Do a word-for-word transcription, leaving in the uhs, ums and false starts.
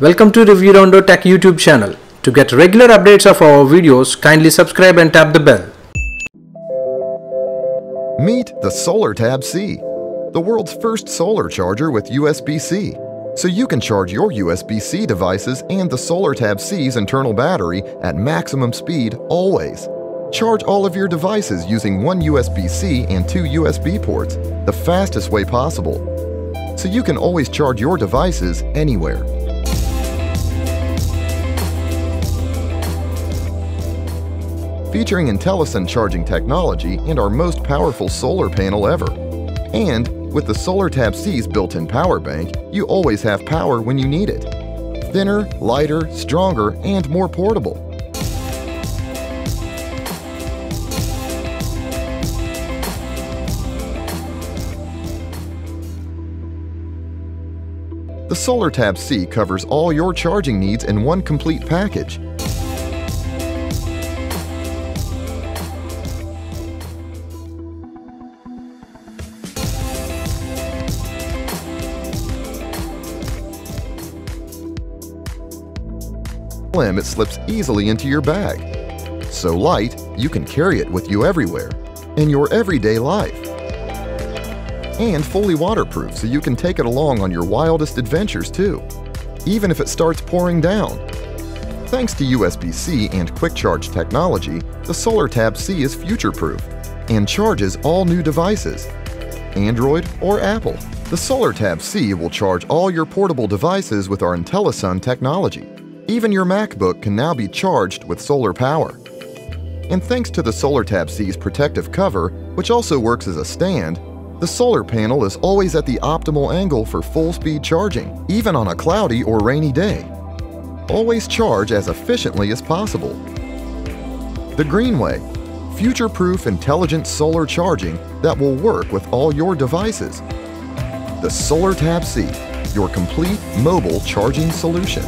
Welcome to ReviewRounder Tech YouTube channel. To get regular updates of our videos, kindly subscribe and tap the bell. Meet the SolarTab C, the world's first solar charger with U S B C. So you can charge your U S B C devices and the SolarTab C's internal battery at maximum speed always. Charge all of your devices using one U S B C and two U S B ports, the fastest way possible. So you can always charge your devices anywhere. Featuring IntelliSun charging technology and our most powerful solar panel ever. And with the SolarTab C's built-in power bank, you always have power when you need it. Thinner, lighter, stronger, and more portable. The SolarTab C covers all your charging needs in one complete package. Slim, it slips easily into your bag. So light, you can carry it with you everywhere, in your everyday life. And fully waterproof, so you can take it along on your wildest adventures too, even if it starts pouring down. Thanks to U S B C and quick charge technology, the SolarTab C is future-proof and charges all new devices, Android or Apple. The SolarTab C will charge all your portable devices with our IntelliSun technology. Even your MacBook can now be charged with solar power. And thanks to the SolarTab C's protective cover, which also works as a stand, the solar panel is always at the optimal angle for full-speed charging, even on a cloudy or rainy day. Always charge as efficiently as possible. The Greenway, future-proof intelligent solar charging that will work with all your devices. The SolarTab C, your complete mobile charging solution.